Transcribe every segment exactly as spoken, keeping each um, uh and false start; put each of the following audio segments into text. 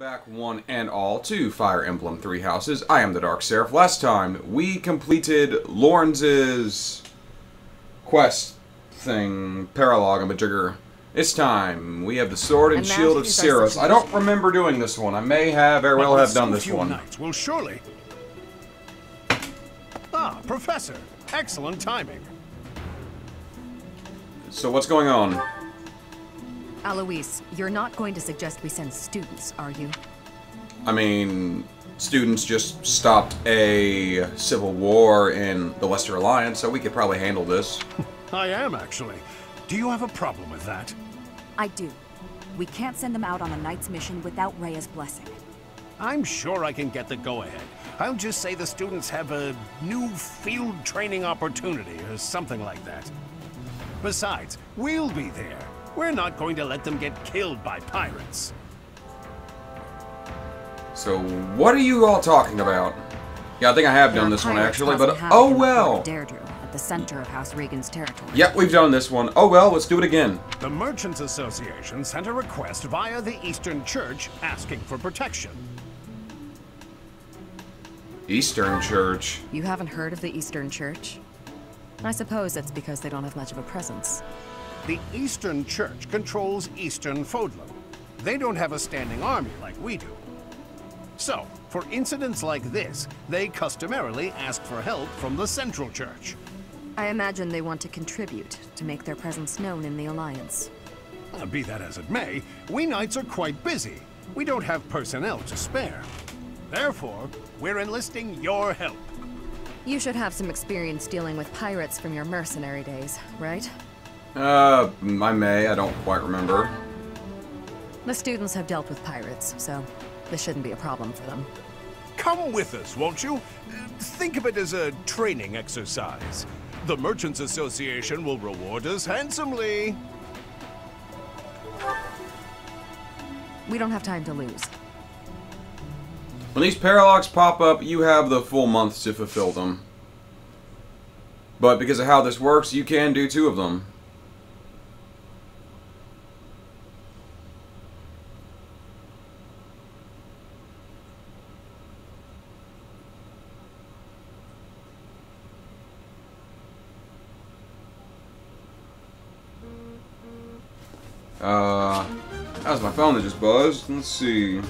back one and all to Fire Emblem Three Houses. I am the Dark Seraph. Last time we completed Lawrence's quest thing, paralogue and majigger. This time we have the sword and, and shield of Seiros. I don't remember doing this one. I may have very well have done this one. Well, surely. Ah, Professor, excellent timing. So what's going on? Alois, you're not going to suggest we send students, are you? I mean, students just stopped a civil war in the Western Alliance, so we could probably handle this. I am, actually. Do you have a problem with that? I do. We can't send them out on a knight's mission without Rhea's blessing. I'm sure I can get the go-ahead. I'll just say the students have a new field training opportunity or something like that. Besides, we'll be there. We're not going to let them get killed by pirates. So, what are you all talking about? Yeah, I think I have done this one actually, but oh well. Derdriu at the center of House Regan's territory. Yep, we've done this one. Oh well, let's do it again. The Merchants Association sent a request via the Eastern Church asking for protection. Eastern Church. You haven't heard of the Eastern Church? I suppose that's because they don't have much of a presence. The Eastern Church controls Eastern Fodlan. They don't have a standing army like we do. So, for incidents like this, they customarily ask for help from the Central Church. I imagine they want to contribute to make their presence known in the Alliance. Uh, be that as it may, we knights are quite busy. We don't have personnel to spare. Therefore, we're enlisting your help. You should have some experience dealing with pirates from your mercenary days, right? Uh, I may. I don't quite remember. The students have dealt with pirates, so this shouldn't be a problem for them. Come with us, won't you? Think of it as a training exercise. The Merchants Association will reward us handsomely. We don't have time to lose. When these paralogs pop up, you have the full month to fulfill them. But because of how this works, you can do two of them. Uh, that was my phone that just buzzed. Let's see.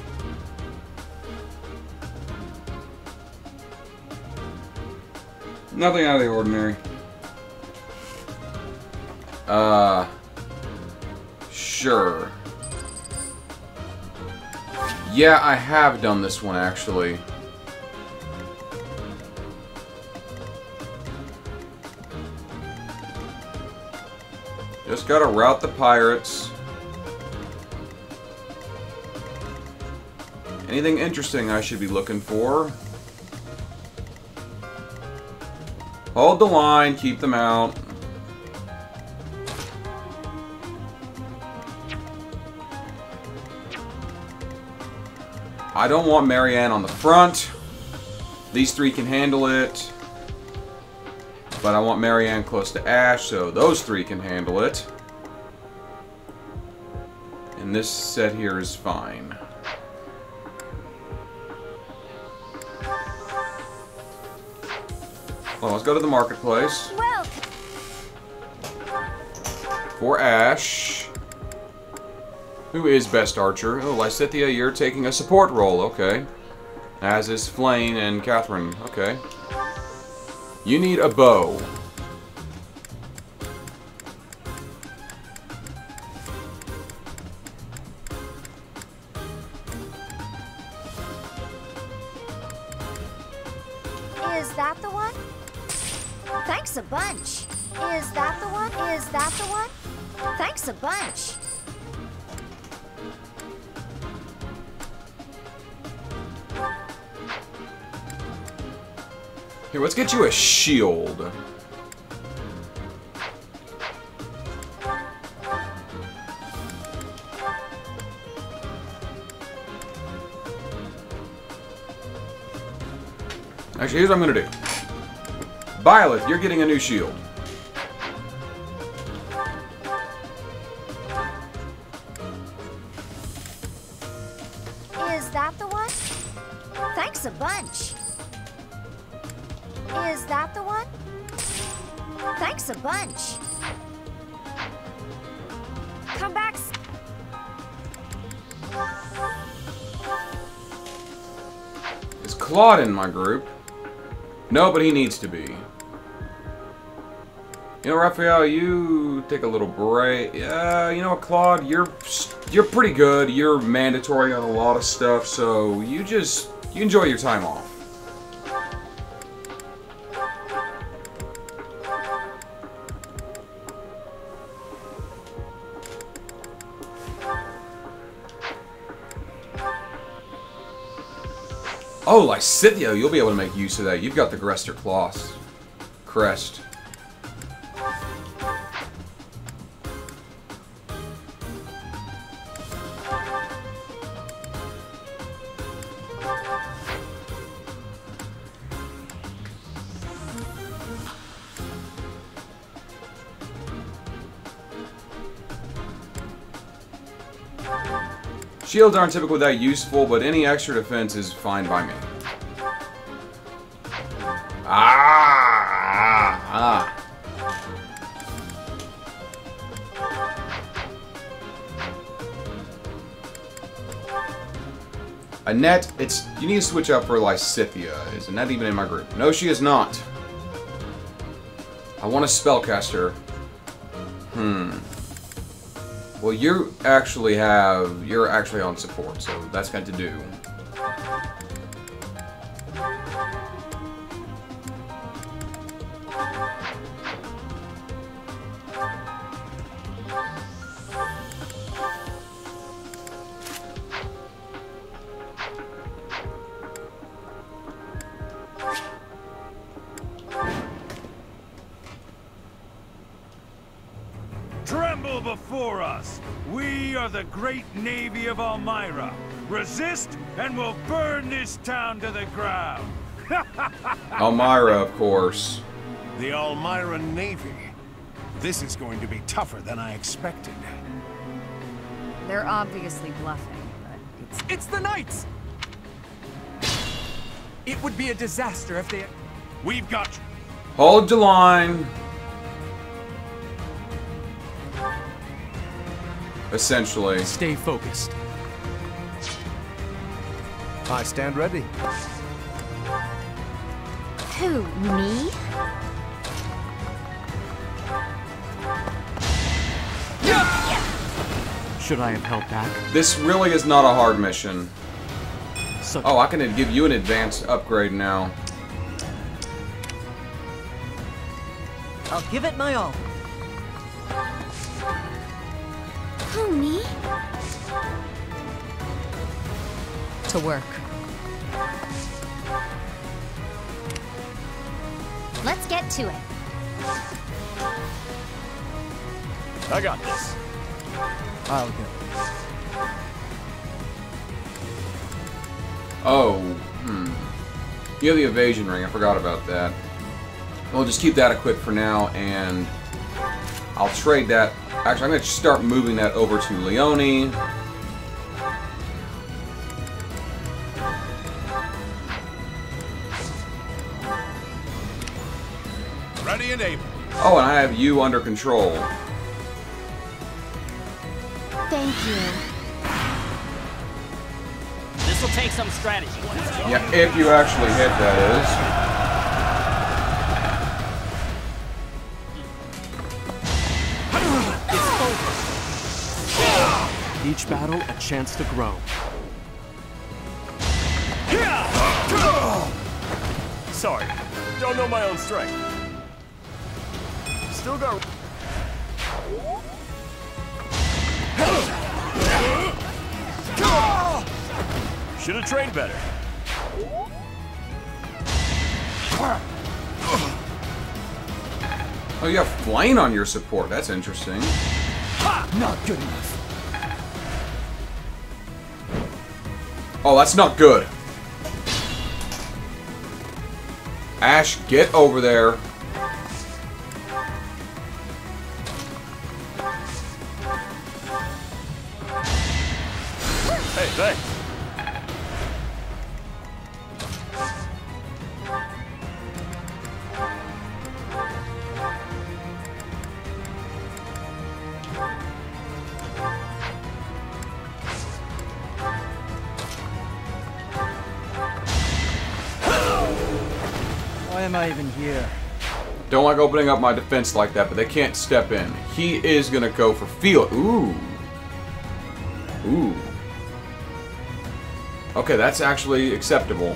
Nothing out of the ordinary. Uh, sure. Yeah, I have done this one actually. Just gotta rout the pirates. Anything interesting I should be looking for? Hold the line, keep them out. I don't want Marianne on the front. These three can handle it. But I want Marianne close to Ash, so those three can handle it. And this set here is fine. Well, let's go to the marketplace. For Ash, who is best archer? Oh, Lysithea, you're taking a support role, okay. As is Flayn and Catherine, okay. You need a bow. Is that the one? Thanks a bunch. Is that the one? Is that the one? Thanks a bunch. Here, let's get you a shield. Actually, here's what I'm gonna do. Byleth, you're getting a new shield. Is that the one? Thanks a bunch. Is that the one? Thanks a bunch. Come back. Is Claude in my group? No, but he needs to be. You know, Raphael, you take a little break. Uh, you know what, Claude, you're you're pretty good. You're mandatory on a lot of stuff, so you just you enjoy your time off. Oh, Lysithea, you'll be able to make use of that. You've got the Grester Cloth crest. Shields aren't typically that useful, but any extra defense is fine by me. Ah! Ah! Annette, it's you need to switch up for Lysithea. Is Annette even in my group? No, she is not. I want a spellcaster. Hmm. Well, you actually have, you're actually on support, so that's got to do. Navy of Almyra. Resist, and we'll burn this town to the ground. Almyra, of course. The Almyra Navy. This is going to be tougher than I expected. They're obviously bluffing, but it's... It's the Knights! It would be a disaster if they... We've got... Hold the line. Essentially. Stay focused. I stand ready. Who, me? Should I have held back? This really is not a hard mission. Suck. Oh, I can give you an advanced upgrade now. I'll give it my all. Who, me? To work. Let's get to it. I got this. I'll go. Oh, hmm. You have the evasion ring. I forgot about that. We'll just keep that equipped for now, and I'll trade that. Actually, I'm going to start moving that over to Leonie. Ready and able. Oh, and I have you under control. Thank you. This will take some strategy. Yeah, if you actually hit, that is. Each battle, a chance to grow. Sorry, don't know my own strength. Still got... Should have trained better. Oh, you have Flayn on your support. That's interesting. Not good enough. Oh, that's not good. Ash, get over there. Hey, thanks. Why am I even here? Don't like opening up my defense like that, but they can't step in. He is gonna go for field. Ooh. Ooh. Okay, that's actually acceptable.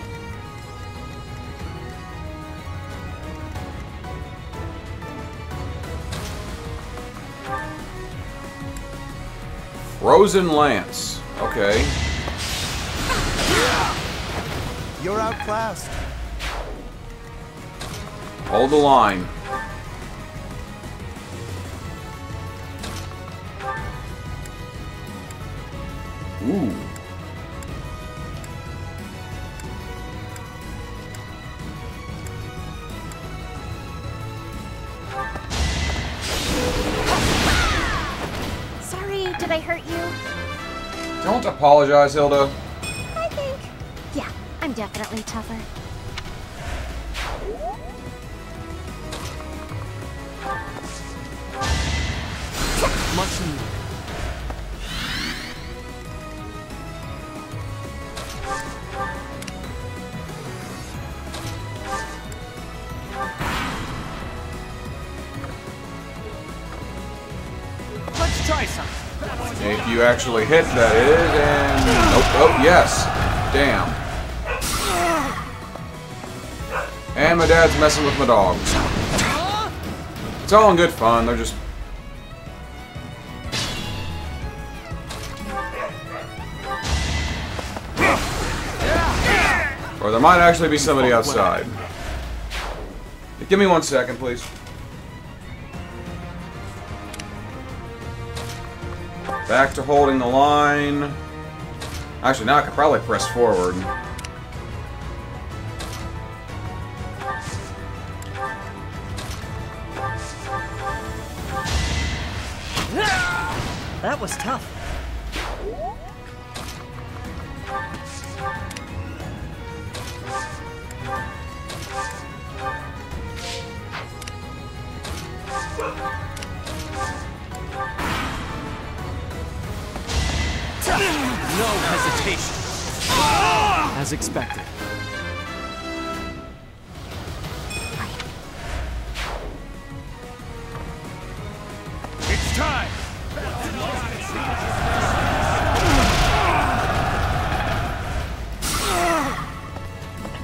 Frozen Lance. Okay. You're outclassed. Hold the line. Ooh. Don't apologize, Hilda. I think. Yeah, I'm definitely tougher. Much needed. Let's try something. If you actually hit, that is, and... Oh, oh, yes. Damn. And my dad's messing with my dogs. It's all in good fun, they're just... Or there might actually be somebody outside. Give me one second, please. Back to holding the line. Actually, now I could probably press forward. That was tough. No hesitation. As expected. It's time.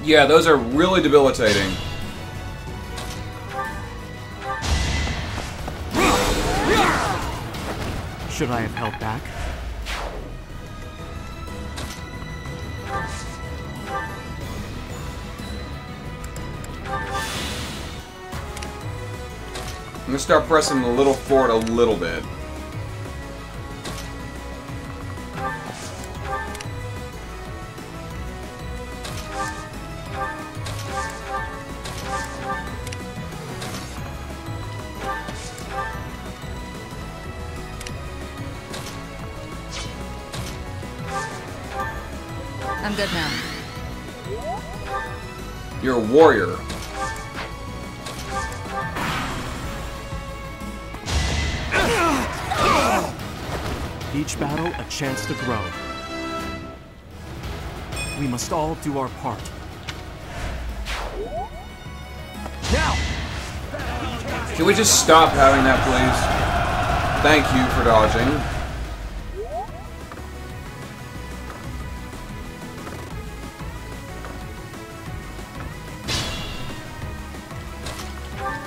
Yeah, those are really debilitating. Should I have held back? I'm gonna start pressing the little forward a little bit. I'm good now. You're a warrior. Each battle, a chance to grow. We must all do our part. Now! Can we just stop having that, please? Thank you for dodging.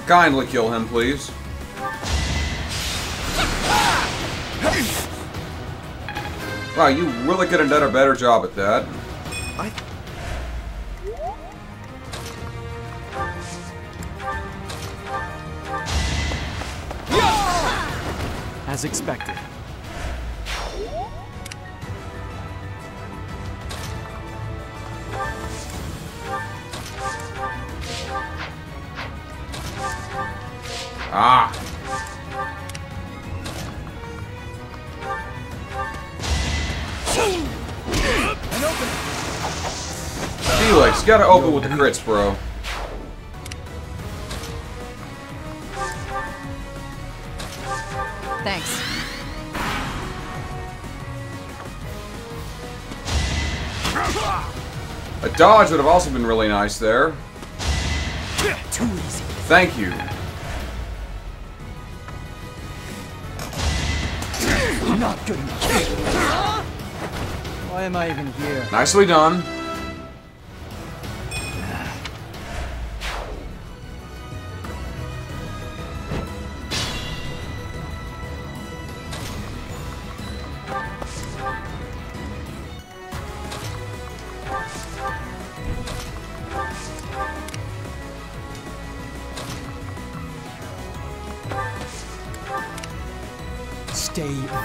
Kindly kill him, please. Wow, you really could have done a better job at that. I... As expected. Ah. You gotta open with the crits, bro. Thanks. A dodge would have also been really nice there. Too easy. Thank you. Not good enough. Why am I even here? Nicely done.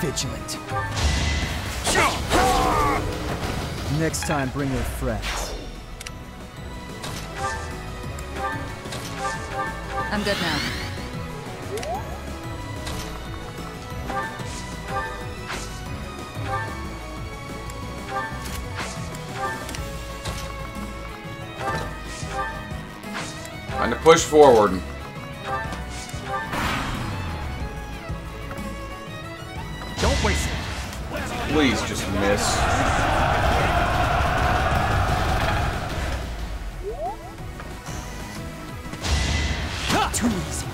Vigilant. Next time, bring your friends. I'm good now. Time to push forward. Please just miss. Too easy.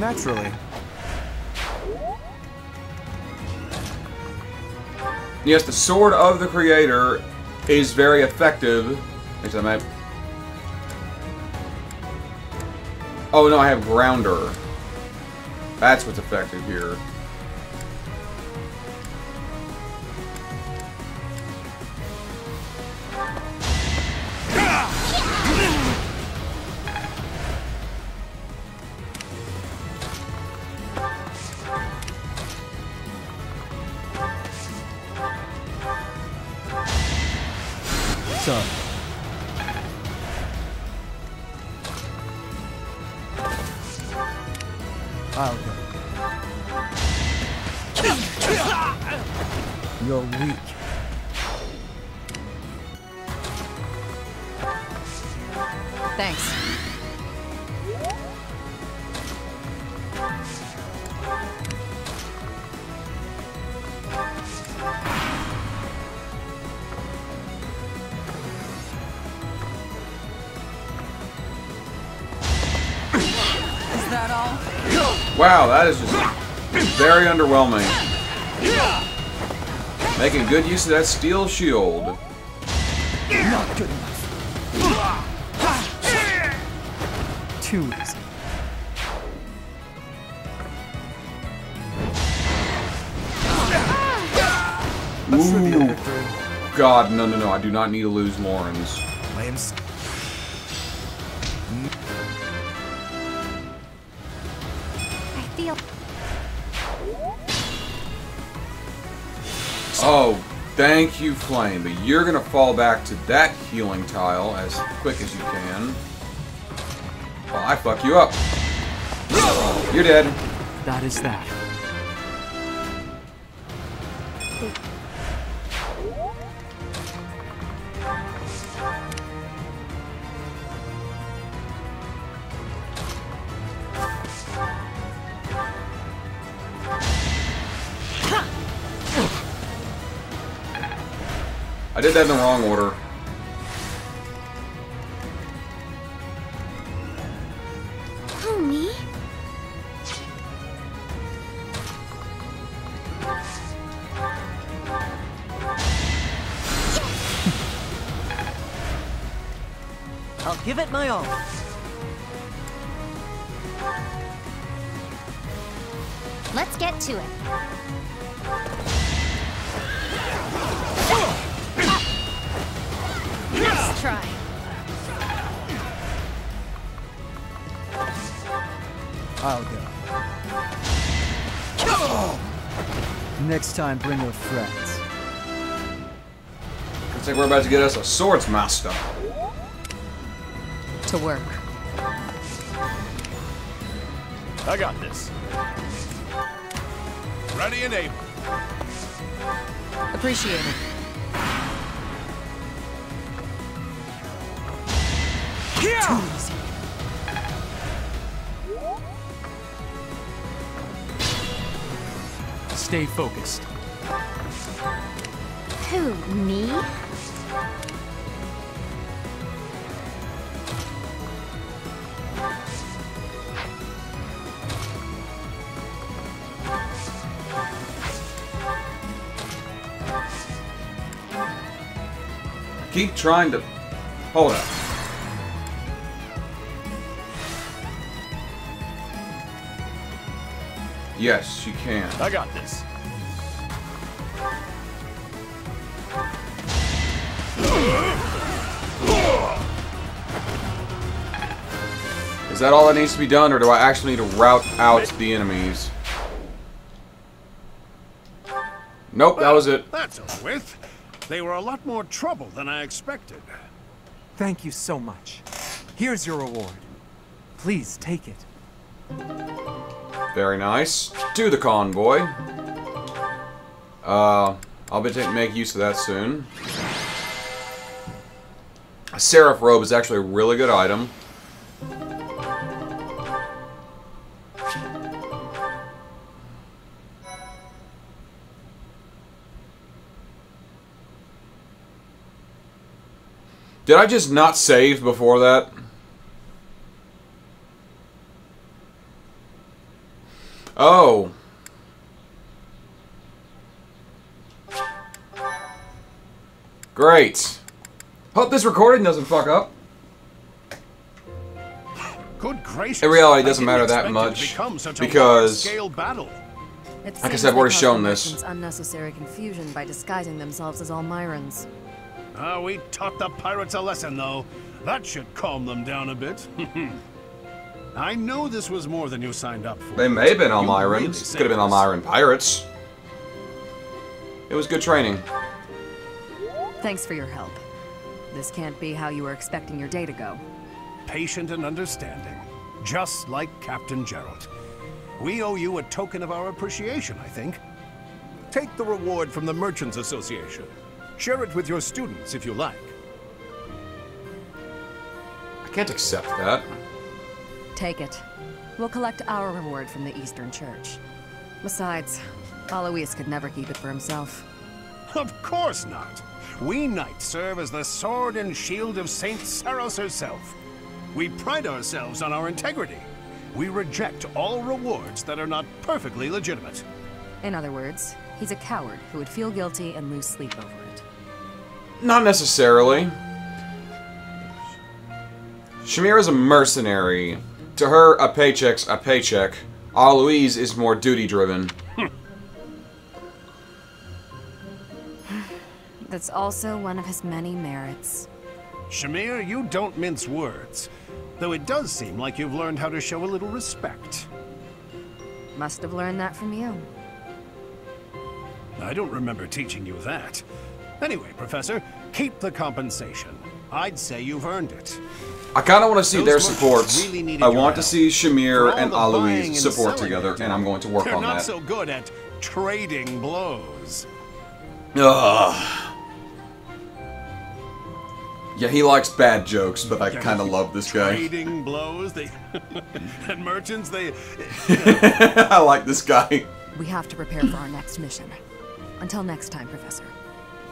Naturally. Yes, the sword of the creator is very effective. There's that map. Oh no, I have grounder. That's what's effective here. Wow, that is just very underwhelming. Making good use of that steel shield. Not good enough. Too easy. Ooh. God, no, no, no. I do not need to lose Lorenz. Oh, thank you, Flayn, but you're gonna fall back to that healing tile as quick as you can. Well, I fuck you up. You're dead. That is that. I did that in the wrong order. Oh, me? I'll give it my all. Let's get to it. Try. I'll go. Oh. Next time, bring your friends. Looks like we're about to get us a swords master. To work. I got this. Ready and able. Appreciate it. Here! Too easy. Stay focused. Who, me? Keep trying to... Hold up. Yes, you can. I got this. Is that all that needs to be done, or do I actually need to rout out the enemies? Nope, that was it. That's a whiff. They were a lot more trouble than I expected. Thank you so much. Here's your reward. Please take it. Very nice. To the convoy. Uh, I'll be taking make use of that soon. A Seraph robe is actually a really good item. Did I just not save before that? Oh. Great. Hope this recording doesn't fuck up. Good gracious. In reality, it doesn't matter that much because, like I said, we're already shown this. Unnecessary confusion by disguising themselves as Almyrans. Ah, we taught the pirates a lesson, though. That should calm them down a bit. I know this was more than you signed up for. They may have been Almyrans. Could have been Almyran pirates. It was good training. Thanks for your help. This can't be how you were expecting your day to go. Patient and understanding. Just like Captain Jeralt. We owe you a token of our appreciation, I think. Take the reward from the Merchants Association. Share it with your students, if you like. I can't accept that. Take it. We'll collect our reward from the Eastern Church. Besides, Alois could never keep it for himself. Of course not. We knights serve as the sword and shield of Saint Seiros herself. We pride ourselves on our integrity. We reject all rewards that are not perfectly legitimate. In other words, he's a coward who would feel guilty and lose sleep over it. Not necessarily. Shamir is a mercenary. To her, a paycheck's a paycheck. Alois is more duty-driven. That's also one of his many merits. Shamir, you don't mince words. Though it does seem like you've learned how to show a little respect. Must have learned that from you. I don't remember teaching you that. Anyway, Professor, keep the compensation. I'd say you've earned it. I kind of want to see Those their supports. Really I want to see Shamir and Alois support and together, and I'm going to work on that. They're not so good at trading blows. Ugh. Yeah, he likes bad jokes, but I kind of love this guy. Trading blows, they and merchants, they. You know. I like this guy. We have to prepare for our next mission. Until next time, Professor.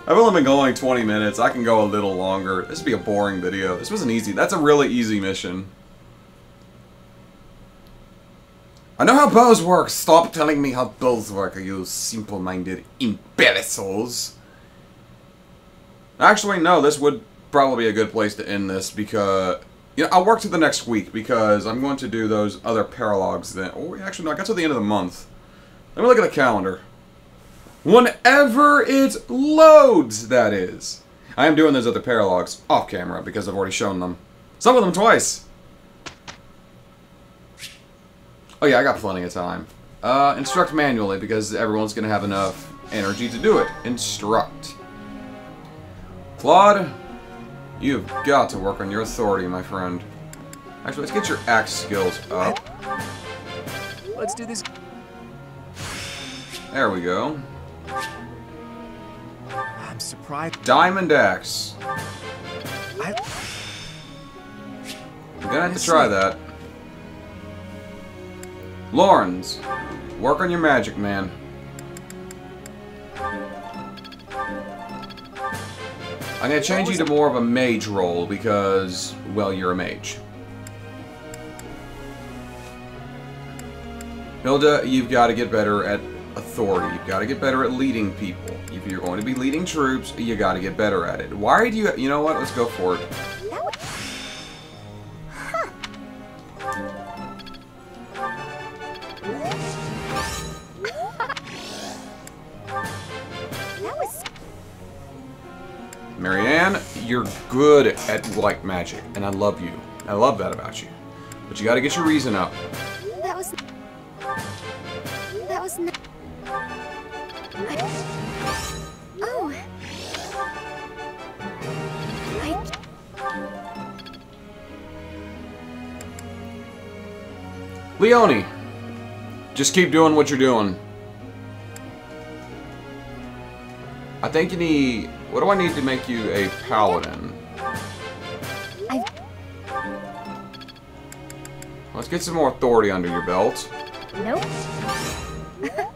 I've only been going twenty minutes. I can go a little longer. This would be a boring video. This was an easy... That's a really easy mission. I know how bows work. Stop telling me how bows work, you simple-minded imbeciles. Actually, no. This would probably be a good place to end this because... You know, I'll work to the next week because I'm going to do those other paralogues then. Oh, actually, no. I got to the end of the month. Let me look at the calendar. Whenever it loads, that is. I am doing those other paralogs off camera because I've already shown them. Some of them twice. Oh yeah, I got plenty of time. Uh, instruct manually because everyone's going to have enough energy to do it. Instruct. Claude, you've got to work on your authority, my friend. Actually, let's get your axe skills up. Let's do this. There we go. I'm surprised. Diamond axe. I... I'm gonna have to try that. Lorenz, work on your magic, man. I'm gonna change you to more of a mage role because, well, you're a mage. Hilda, you've got to get better at authority. You've got to get better at leading people. If you're going to be leading troops, you got to get better at it. Why do you... You know what? Let's go for it. Marianne, you're good at like magic, and I love you. I love that about you. But you got to get your reason up. That was... That was not... I... Oh. I... Leonie, just keep doing what you're doing. I think you need... What do I need to make you a paladin? I... Let's get some more authority under your belt. Nope. I...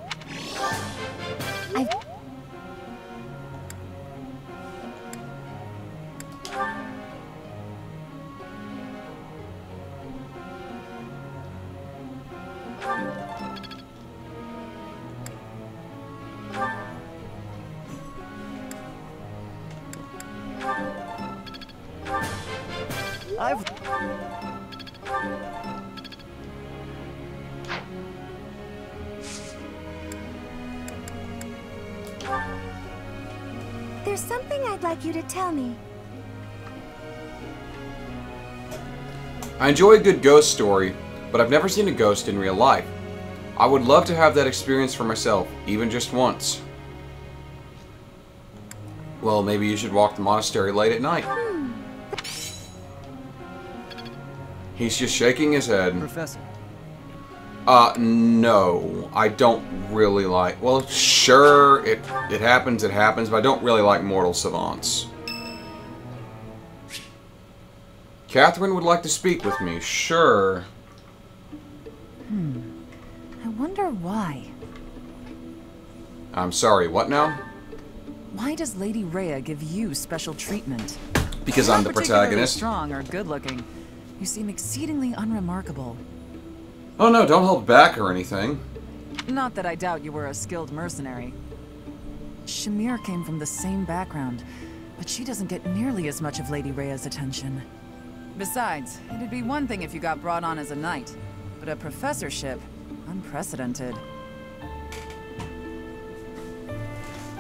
I've... There's something I'd like you to tell me. I enjoy a good ghost story, but I've never seen a ghost in real life. I would love to have that experience for myself, even just once. Well, maybe you should walk the monastery late at night. He's just shaking his head. Professor. Uh, no. I don't really like... Well, sure, it, it happens, it happens, but I don't really like mortal savants. Catherine would like to speak with me. Sure. Hmm. I wonder why. I'm sorry, what now? Why does Lady Rhea give you special treatment? Because I'm the protagonist. You're not particularly strong or good-looking. You seem exceedingly unremarkable. Oh no, don't hold back or anything. Not that I doubt you were a skilled mercenary. Shamir came from the same background, but she doesn't get nearly as much of Lady Rhea's attention. Besides, it'd be one thing if you got brought on as a knight, but a professorship, unprecedented.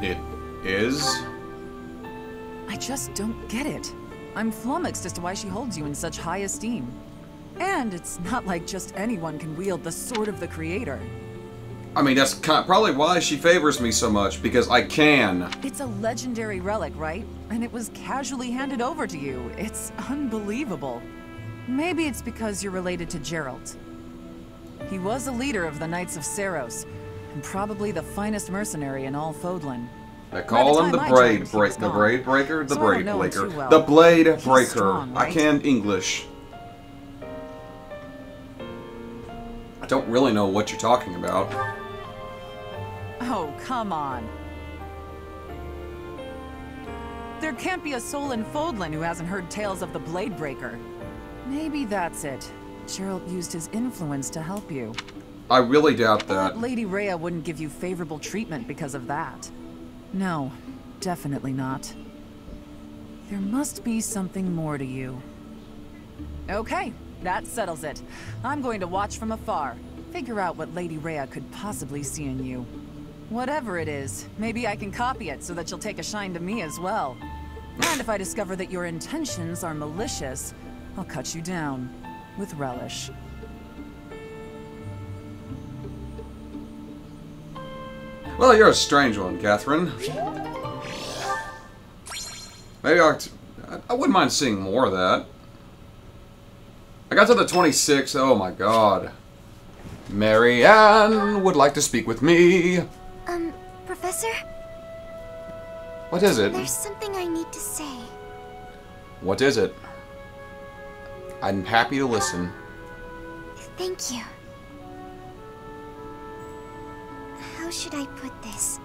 It is? I just don't get it. I'm flummoxed as to why she holds you in such high esteem. And it's not like just anyone can wield the sword of the creator. I mean, that's kind of probably why she favors me so much, because I can. It's a legendary relic, right? And it was casually handed over to you. It's unbelievable. Maybe it's because you're related to Jeralt. He was a leader of the Knights of Seiros, and probably the finest mercenary in all Fodlan. They call him the Braid Breaker, the Braid Breaker, the Braid Breaker, the Blade Breaker. I can English. I don't really know what you're talking about. Oh, come on. There can't be a soul in Fodlan who hasn't heard tales of the Blade Breaker. Maybe that's it. Jeralt used his influence to help you. I really doubt that. Lady Rhea wouldn't give you favorable treatment because of that. No, definitely not. There must be something more to you. Okay, that settles it. I'm going to watch from afar, figure out what Lady Rhea could possibly see in you. Whatever it is, maybe I can copy it so that you'll take a shine to me as well. And if I discover that your intentions are malicious, I'll cut you down with relish. Well, you're a strange one, Catherine. Maybe I'll, I wouldn't mind seeing more of that. I got to the twenty-sixth. Oh my god. Marianne would like to speak with me. Um, Professor? What is it? There's something I need to say. What is it? I'm happy to listen. Thank you. How should I put this?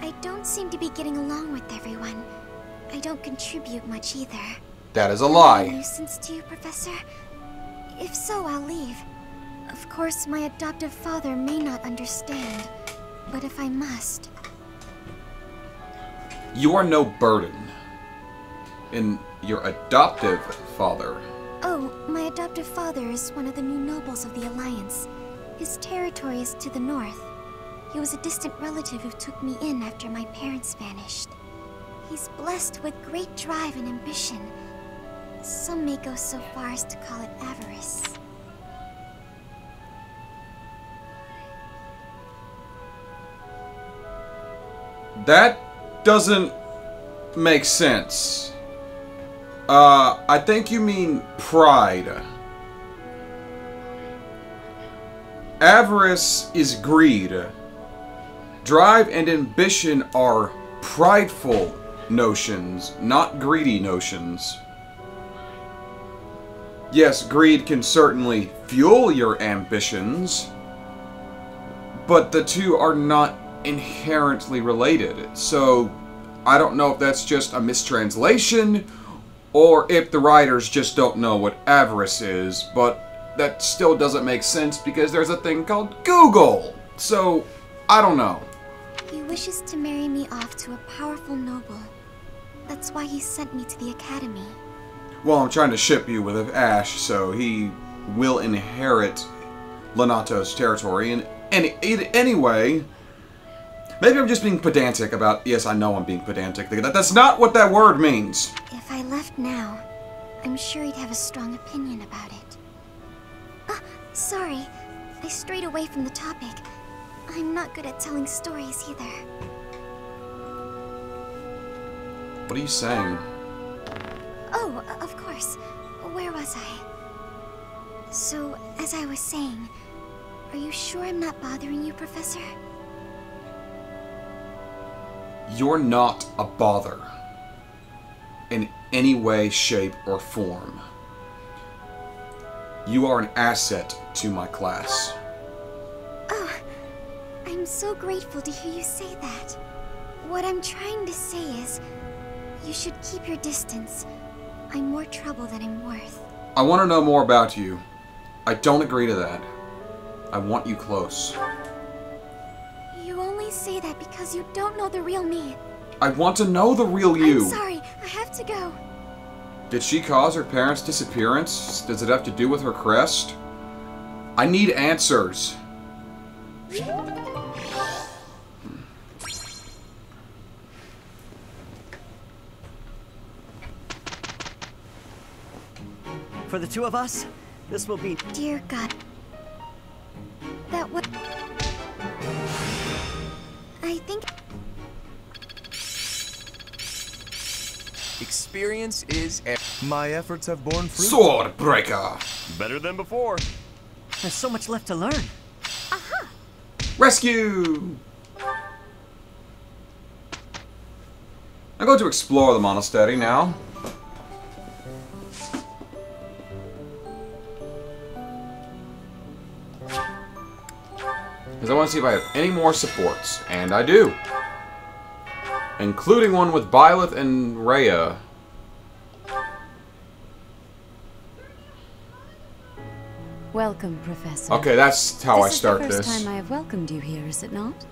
I don't seem to be getting along with everyone. I don't contribute much either. That is a lie. Am I a nuisance to you, Professor? If so, I'll leave. Of course, my adoptive father may not understand, but if I must... You are no burden. And your adoptive father... Oh, my adoptive father is one of the new nobles of the Alliance. His territory is to the north. He was a distant relative who took me in after my parents vanished. He's blessed with great drive and ambition. Some may go so far as to call it avarice. That doesn't make sense. Uh, I think you mean pride. Avarice is greed. Drive and ambition are prideful notions, not greedy notions. Yes, greed can certainly fuel your ambitions, but the two are not inherently related. So, I don't know if that's just a mistranslation, or if the writers just don't know what avarice is, but that still doesn't make sense because there's a thing called Google. So, I don't know. He wishes to marry me off to a powerful noble. That's why he sent me to the academy. Well, I'm trying to ship you with Ash, so he will inherit Lenato's territory. And any, anyway, maybe I'm just being pedantic about... Yes, I know I'm being pedantic. That, that's not what that word means. If I left now, I'm sure he'd have a strong opinion about it. Ah, sorry. I strayed away from the topic. I'm not good at telling stories either. What are you saying? Oh, of course. Where was I? So, as I was saying, are you sure I'm not bothering you, Professor? You're not a bother in any way, shape, or form. You are an asset to my class. Oh, I'm so grateful to hear you say that. What I'm trying to say is, you should keep your distance. I'm more trouble than I'm worth. I want to know more about you. I don't agree to that. I want you close. You only say that because you don't know the real me. I want to know the real you. I'm sorry, I have to go. Did she cause her parents' disappearance? Does it have to do with her crest? I need answers. For the two of us, this will be... Dear God. That would... I think... Experience is... My efforts have borne fruit. Sword breaker. Better than before. There's so much left to learn. Aha! Rescue! I'm going to explore the monastery now. I want to see if I have any more supports, and I do. Including one with Byleth and Rhea. Welcome, Professor. Okay, that's how I start this. This is the first time I have welcomed you here, is it not?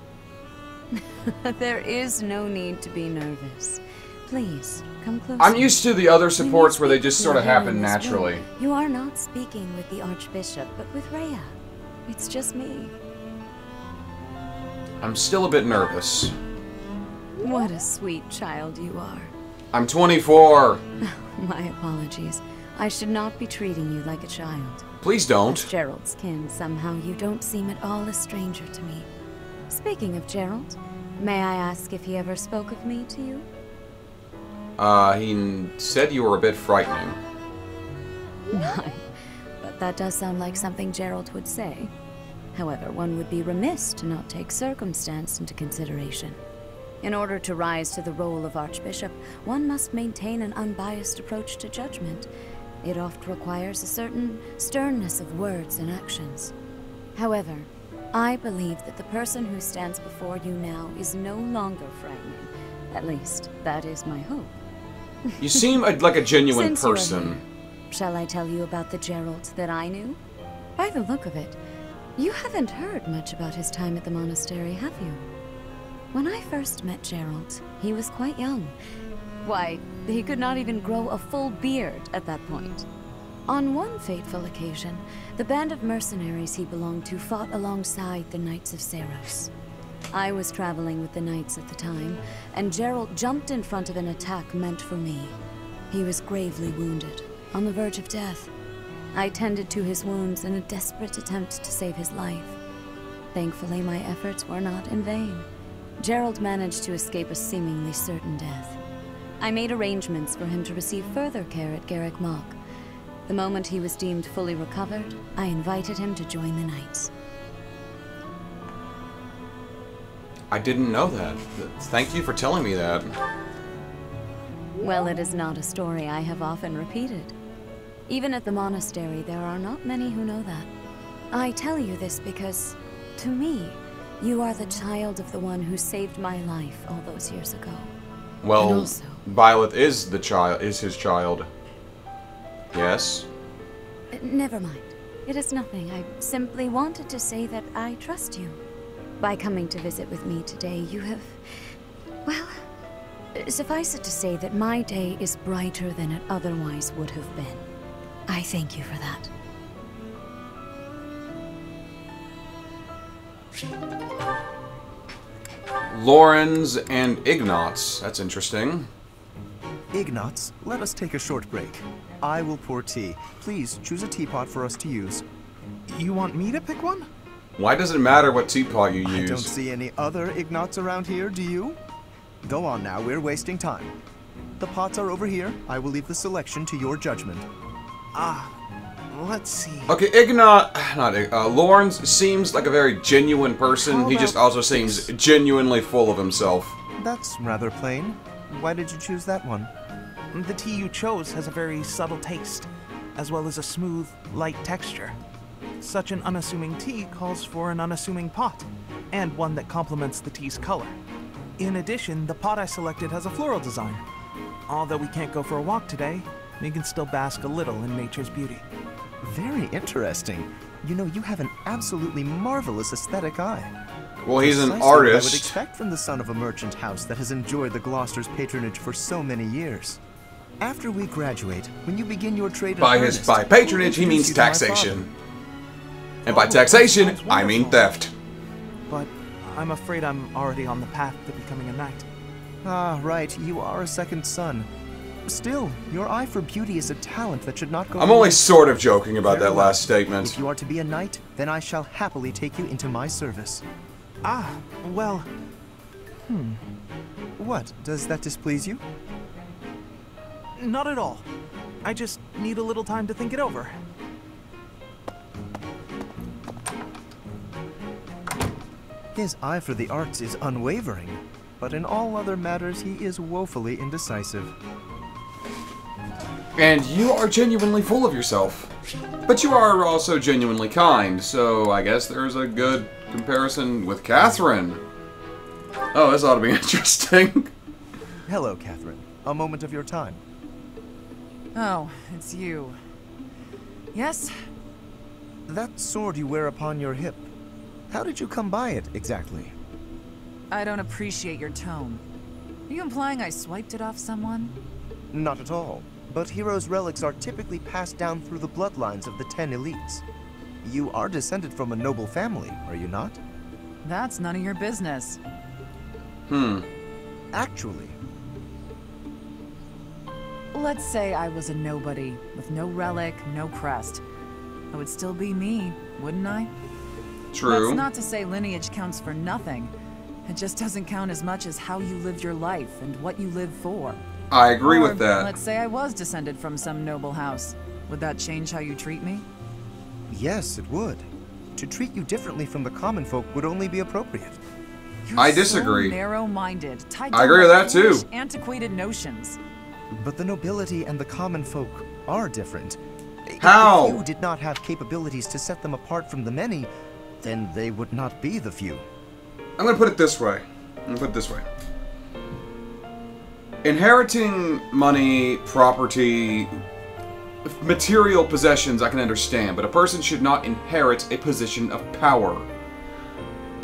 There is no need to be nervous. Please, come closer. I'm used to the other supports where they just sort of happen naturally. You are not speaking with the Archbishop, but with Rhea. It's just me. I'm still a bit nervous. What a sweet child you are. I'm twenty-four. My apologies. I should not be treating you like a child. Please don't. As Jeralt's kin, somehow you don't seem at all a stranger to me. Speaking of Jeralt, may I ask if he ever spoke of me to you? Uh, he said you were a bit frightening. No, but that does sound like something Jeralt would say. However, one would be remiss to not take circumstance into consideration. In order to rise to the role of Archbishop, one must maintain an unbiased approach to judgment. It oft requires a certain sternness of words and actions. However, I believe that the person who stands before you now is no longer frightening. At least, that is my hope. You seem a, like a genuine Since person. Here, shall I tell you about the Jeralt that I knew? By the look of it, you haven't heard much about his time at the monastery, have you? When I first met Jeralt, he was quite young. Why, he could not even grow a full beard at that point. On one fateful occasion, the band of mercenaries he belonged to fought alongside the Knights of Seiros. I was traveling with the Knights at the time, and Jeralt jumped in front of an attack meant for me. He was gravely wounded, on the verge of death. I tended to his wounds in a desperate attempt to save his life. Thankfully, my efforts were not in vain. Jeralt managed to escape a seemingly certain death. I made arrangements for him to receive further care at Garrick Mach. The moment he was deemed fully recovered, I invited him to join the Knights. I didn't know that. Thank you for telling me that. Well, it is not a story I have often repeated. Even at the monastery, there are not many who know that. I tell you this because, to me, you are the child of the one who saved my life all those years ago. Well, also, Byleth is the child, is his child. Yes? Never mind. It is nothing. I simply wanted to say that I trust you. By coming to visit with me today, you have... Well, suffice it to say that my day is brighter than it otherwise would have been. I thank you for that. Lorenz and Ignatz. That's interesting. Ignatz, let us take a short break. I will pour tea. Please, choose a teapot for us to use. You want me to pick one? Why does it matter what teapot you use? I don't see any other Ignatz around here, do you? Go on now, we're wasting time. The pots are over here. I will leave the selection to your judgment. Ah, let's see. Okay, Ignat, not uh, Lawrence seems like a very genuine person. He just also seems this? genuinely full of himself. That's rather plain. Why did you choose that one? The tea you chose has a very subtle taste, as well as a smooth, light texture. Such an unassuming tea calls for an unassuming pot, and one that complements the tea's color. In addition, the pot I selected has a floral design. Although we can't go for a walk today, we can still bask a little in nature's beauty. Very interesting. You know, you have an absolutely marvelous aesthetic eye. Well, he's an Precisely artist. What I would expect from the son of a merchant house that has enjoyed the Gloucester's patronage for so many years. After we graduate, when you begin your trade, by his by patronage he means taxation, and by taxation I mean theft. But I'm afraid I'm already on the path to becoming a knight. Ah, right. You are a second son. Still, your eye for beauty is a talent that should not go. I'm only sort of joking about that last statement. If you are to be a knight, then I shall happily take you into my service. Ah, well, hmm. What, does that displease you? Not at all. I just need a little time to think it over. His eye for the arts is unwavering, but in all other matters he is woefully indecisive. And you are genuinely full of yourself. But you are also genuinely kind, so I guess there's a good comparison with Catherine. Oh, this ought to be interesting. Hello, Catherine. A moment of your time. Oh, it's you. Yes? That sword you wear upon your hip, how did you come by it, exactly? I don't appreciate your tone. Are you implying I swiped it off someone? Not at all. But heroes' relics are typically passed down through the bloodlines of the ten elites. You are descended from a noble family, are you not? That's none of your business. Hmm. Actually. Let's say I was a nobody, with no relic, no crest. I would still be me, wouldn't I? True. That's not to say lineage counts for nothing. It just doesn't count as much as how you live your life and what you live for. I agree or, with that. Let's say I was descended from some noble house. Would that change how you treat me? Yes, it would. To treat you differently from the common folk would only be appropriate. You're I disagree. So narrow-minded, tied to I agree with that too. Antiquated notions. But the nobility and the common folk are different. How? If you did not have capabilities to set them apart from the many, then they would not be the few. I'm going to put it this way. I'm going to put it this way. Inheriting money, property, material possessions, I can understand, but a person should not inherit a position of power.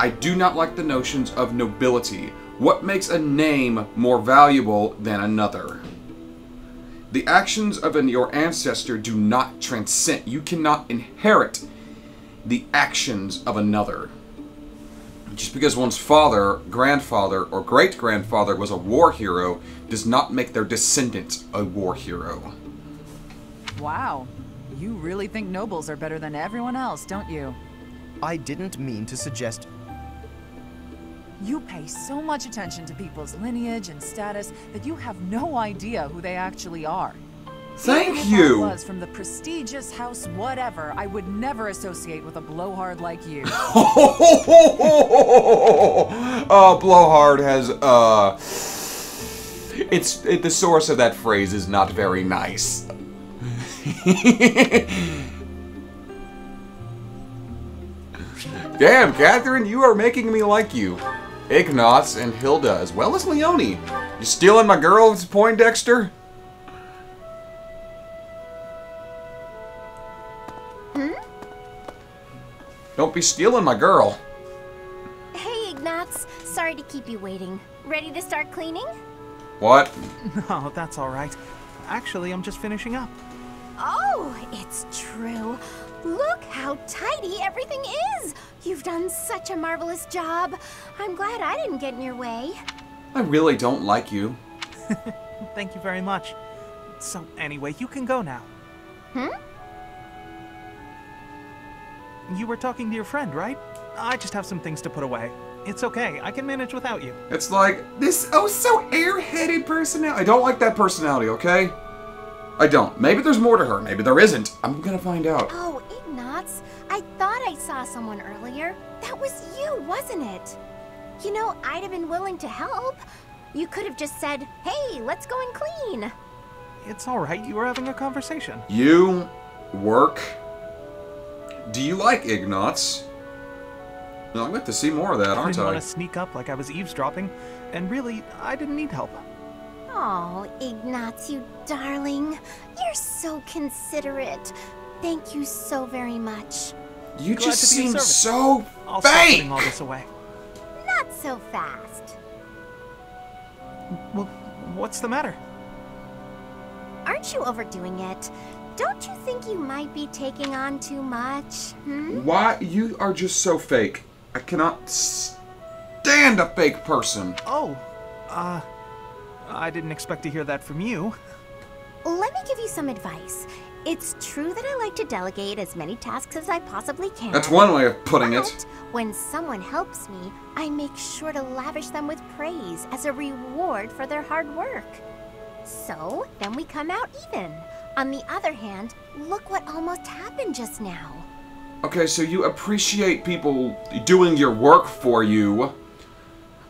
I do not like the notions of nobility. What makes a name more valuable than another? The actions of an, your ancestor do not transcend. You cannot inherit the actions of another. Just because one's father, grandfather, or great-grandfather was a war hero does not make their descendant a war hero. Wow. You really think nobles are better than everyone else, don't you? I didn't mean to suggest... You pay so much attention to people's lineage and status that you have no idea who they actually are. Thank Even you! If I was from the prestigious house whatever, I would never associate with a blowhard like you. uh, blowhard has, uh... It's... It, the source of that phrase is not very nice. Damn, Catherine, you are making me like you. Ignatz and Hilda, as well as Leonie. You stealing my girls, Poindexter? Hmm? Don't be stealing my girl. Hey, Ignatz. Sorry to keep you waiting. Ready to start cleaning? What? No, that's all right. Actually, I'm just finishing up. Oh, it's true. Look how tidy everything is! You've done such a marvelous job. I'm glad I didn't get in your way. I really don't like you. Thank you very much. So anyway, you can go now. Hmm? You were talking to your friend, right? I just have some things to put away. It's okay, I can manage without you. It's like, this oh so airheaded personality. I don't like that personality, okay? I don't. Maybe there's more to her. Maybe there isn't. I'm gonna find out. Oh, Ignatz. I thought I saw someone earlier. That was you, wasn't it? You know, I'd have been willing to help. You could have just said, hey, let's go and clean. It's all right. You were having a conversation. You work. Do you like Ignatz? No, I'm going to see more of that, aren't I? Didn't I want to sneak up like I was eavesdropping, and really, I didn't need help. Oh, Ignatz, you darling. You're so considerate. Thank you so very much. You Glad just seem so I'll fake! I'll stop putting all this away. Not so fast. Well, what's the matter? Aren't you overdoing it? Don't you think you might be taking on too much? Hmm? Why? You are just so fake. I cannot stand a fake person. Oh, uh... I didn't expect to hear that from you. Let me give you some advice. It's true that I like to delegate as many tasks as I possibly can. That's one way of putting but it. When someone helps me, I make sure to lavish them with praise as a reward for their hard work. So, then we come out even. On the other hand, look what almost happened just now. Okay, so you appreciate people doing your work for you.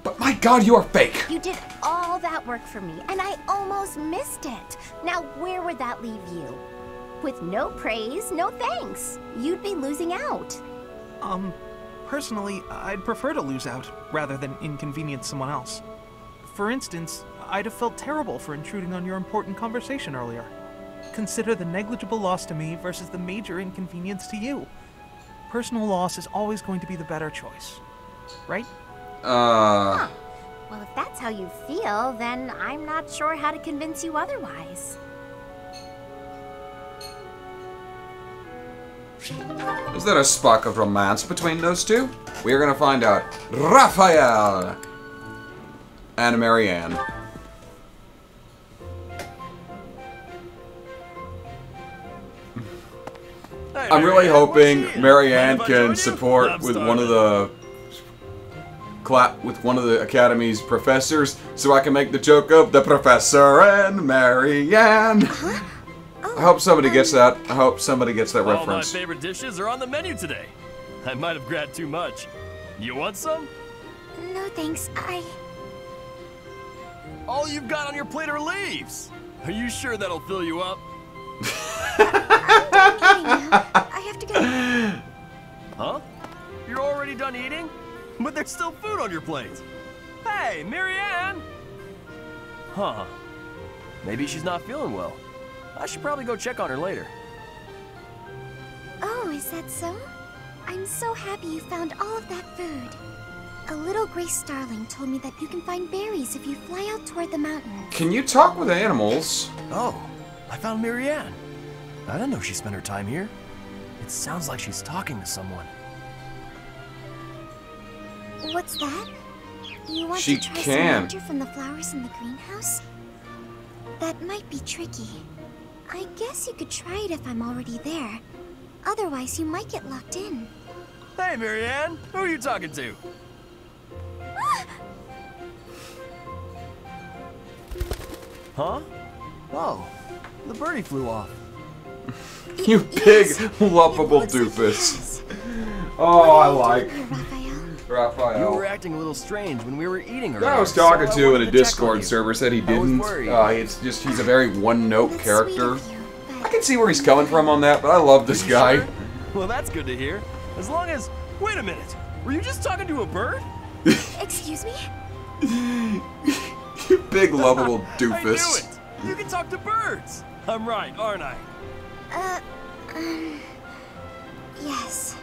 But my god, you are fake! You did all that work for me, and I almost missed it. Now where would that leave you? With no praise, no thanks. You'd be losing out. Um, personally, I'd prefer to lose out, rather than inconvenience someone else. For instance, I'd have felt terrible for intruding on your important conversation earlier. Consider the negligible loss to me versus the major inconvenience to you. Personal loss is always going to be the better choice, right? Uh... Huh. Well, if that's how you feel, then I'm not sure how to convince you otherwise. Is there a spark of romance between those two? We're gonna find out. Raphael! And Marianne. Hey, I'm really hoping Marianne can support with one of the... clap with one of the Academy's professors so I can make the joke of the Professor and Marianne. Huh? Oh, I hope somebody um, gets that. I hope somebody gets that all reference. All my favorite dishes are on the menu today. I might have grabbed too much. You want some? No, thanks. I... All you've got on your plate are leaves. Are you sure that'll fill you up? I'm done eating now. I have to go. Huh? You're already done eating? But there's still food on your plate. Hey, Marianne! Huh. Maybe she's not feeling well. I should probably go check on her later. Oh, is that so? I'm so happy you found all of that food. A little gray starling told me that you can find berries if you fly out toward the mountain. Can you talk with animals? Oh, I found Marianne. I didn't know she spent her time here. It sounds like she's talking to someone. What's that? You want she to try can. some nectar from the flowers in the greenhouse? That might be tricky. I guess you could try it if I'm already there. Otherwise, you might get locked in. Hey, Marianne! Who are you talking to? Huh? Whoa. The birdie flew off. You big, lovable doofus. Oh, I like. Raphael. You were acting a little strange when we were eating earlier. I was talking so to in a Discord server, said he didn't. Uh, it's just, he's a very one-note character. You, I can see where he's coming from on that, but I love this guy. Sure? Well, that's good to hear. As long as... Wait a minute. Were you just talking to a bird? Excuse me? You big, lovable doofus. I knew it. You can talk to birds. I'm right, aren't I? Uh, um... Yes.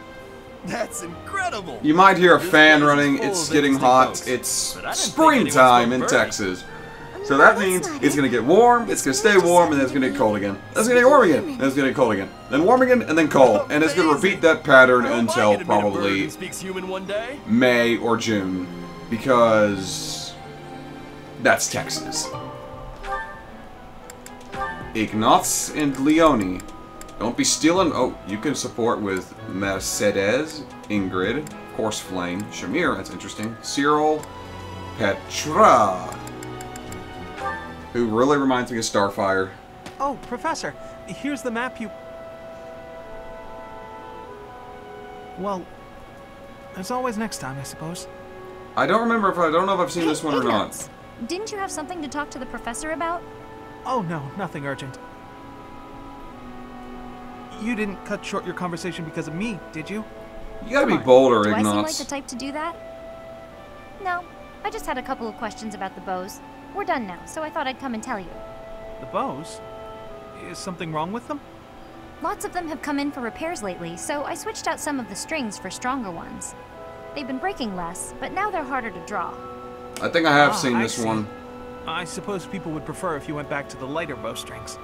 That's incredible. You might hear a fan running. It's getting hot. It's springtime in Texas. So that means it's going to get warm, it's going to stay warm, and then it's going to get cold again. It's going to get warm again, and it's going to get cold again. Then warm again, and then cold. And it's going to repeat that pattern until probably May or June. Because that's Texas. Ignatz and Leonie. Don't be stealing. Oh, you can support with Mercedes, Ingrid, of course, Flayn, Shamir, that's interesting, Cyril, Petra, who really reminds me of Starfire. Oh, Professor, here's the map you... Well, there's always next time, I suppose. I don't remember if I don't know if I've seen hey, this one or not. Didn't you have something to talk to the Professor about? Oh, no, nothing urgent. You didn't cut short your conversation because of me, did you? You gotta Come be bolder, Ignatz. Do I seem like the type to do that? No, I just had a couple of questions about the bows. We're done now, so I thought I'd come and tell you. The bows? Is something wrong with them? Lots of them have come in for repairs lately, so I switched out some of the strings for stronger ones. They've been breaking less, but now they're harder to draw. I think I have ah, seen this I see. one. I suppose people would prefer if you went back to the lighter bowstrings.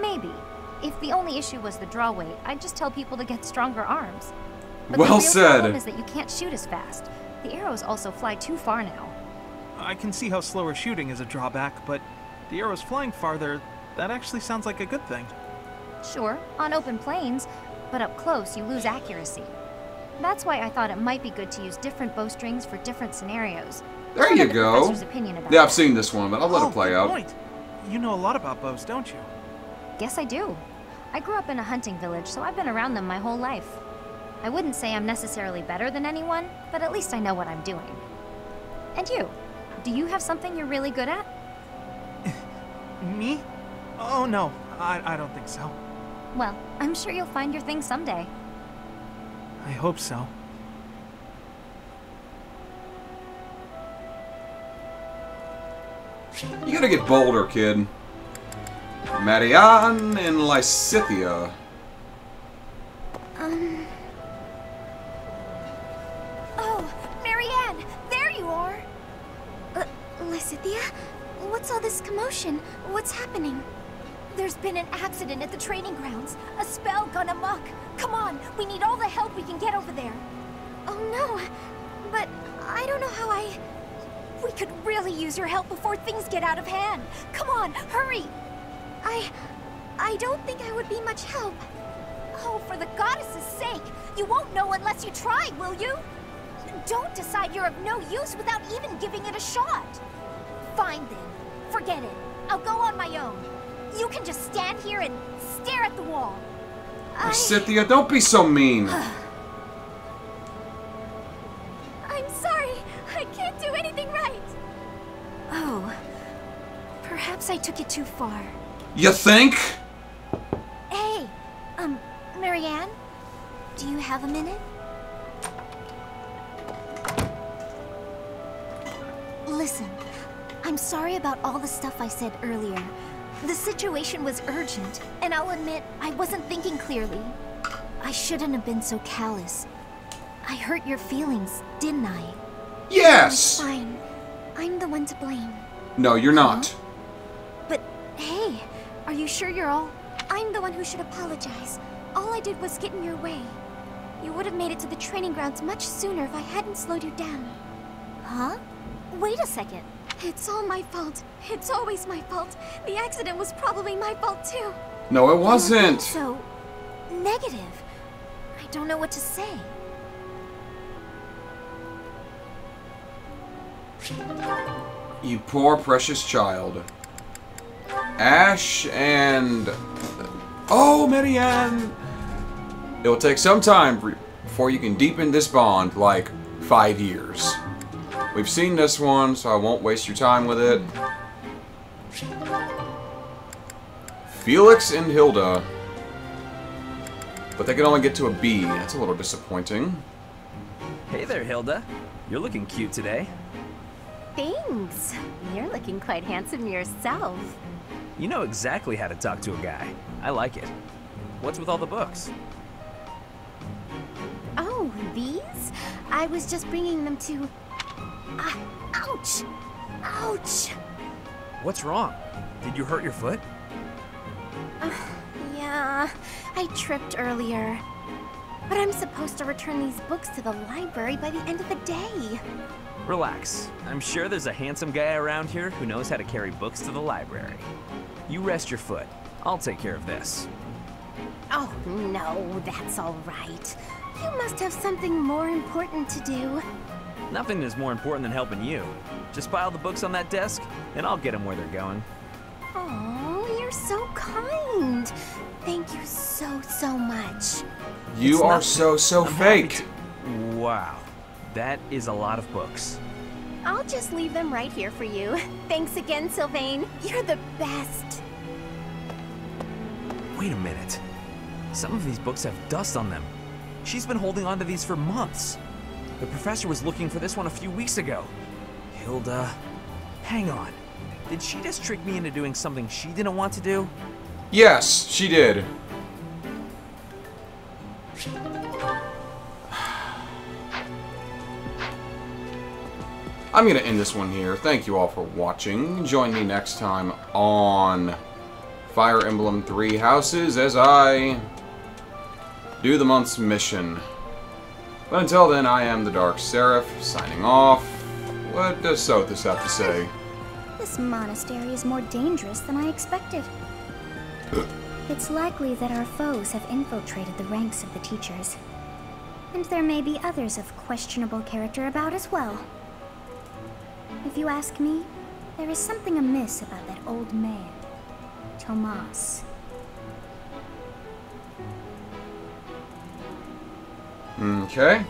Maybe. If the only issue was the draw weight, I'd just tell people to get stronger arms. But well said. The real problem is that you can't shoot as fast. The arrows also fly too far now. I can see how slower shooting is a drawback, but the arrows flying farther, that actually sounds like a good thing. Sure, on open plains, but up close you lose accuracy. That's why I thought it might be good to use different bowstrings for different scenarios. There you go. Yeah, I've seen this one, but I'll let it play out. Point. You know a lot about bows, don't you? Yes, I do. I grew up in a hunting village, so I've been around them my whole life. I wouldn't say I'm necessarily better than anyone, but at least I know what I'm doing. And you? Do you have something you're really good at? Me? Oh, no. I, I don't think so. Well, I'm sure you'll find your thing someday. I hope so. You gotta get bolder, kid. Marianne and Lysithea. Um. Oh, Marianne, there you are. Uh, Lysithea, what's all this commotion? What's happening? There's been an accident at the training grounds. A spell gone amok. Come on, we need all the help we can get over there. Oh no, but I don't know how I. We could really use your help before things get out of hand. Come on, hurry. I... I don't think I would be much help. Oh, for the goddess's sake! You won't know unless you try, will you? Don't decide you're of no use without even giving it a shot. Fine then, forget it. I'll go on my own. You can just stand here and stare at the wall. I... Lysithea, don't be so mean. I'm sorry. I can't do anything right. Oh, perhaps I took it too far. You think? Hey, um, Marianne, do you have a minute? Listen, I'm sorry about all the stuff I said earlier. The situation was urgent, and I'll admit I wasn't thinking clearly. I shouldn't have been so callous. I hurt your feelings, didn't I? Yes! No, it's fine. I'm the one to blame. No, you're not. But, hey, are you sure you're all... I'm the one who should apologize. All I did was get in your way. You would have made it to the training grounds much sooner if I hadn't slowed you down. Huh? Wait a second. It's all my fault. It's always my fault. The accident was probably my fault too. No, it wasn't. So negative. I don't know what to say. You poor precious child. Ash and... Oh, Marianne! It will take some time before you can deepen this bond, like five years. We've seen this one, so I won't waste your time with it. Felix and Hilda. But they can only get to a B. That's a little disappointing. Hey there, Hilda. You're looking cute today. Thanks. You're looking quite handsome yourself. You know exactly how to talk to a guy. I like it. What's with all the books? Oh, these? I was just bringing them to... Uh, ouch! Ouch! What's wrong? Did you hurt your foot? Uh, yeah, I tripped earlier. But I'm supposed to return these books to the library by the end of the day. Relax. I'm sure there's a handsome guy around here who knows how to carry books to the library. You rest your foot. I'll take care of this. Oh, no, that's all right. You must have something more important to do. Nothing is more important than helping you. Just pile the books on that desk, and I'll get them where they're going. Oh, you're so kind. Thank you so, so much. You it's are so, so I'm fake. Wow. That is a lot of books. I'll just leave them right here for you. Thanks again, Sylvain. You're the best. Wait a minute. Some of these books have dust on them. She's been holding on to these for months. The professor was looking for this one a few weeks ago. Hilda... Hang on. Did she just trick me into doing something she didn't want to do? Yes, she did. I'm gonna end this one here. Thank you all for watching. Join me next time on Fire Emblem Three Houses as I do the month's mission. But until then, I am the Dark Seraph, signing off. What does Sothis have to say? This monastery is more dangerous than I expected. It's likely that our foes have infiltrated the ranks of the teachers. And there may be others of questionable character about as well. If you ask me, there is something amiss about that old man, Tomas. Okay.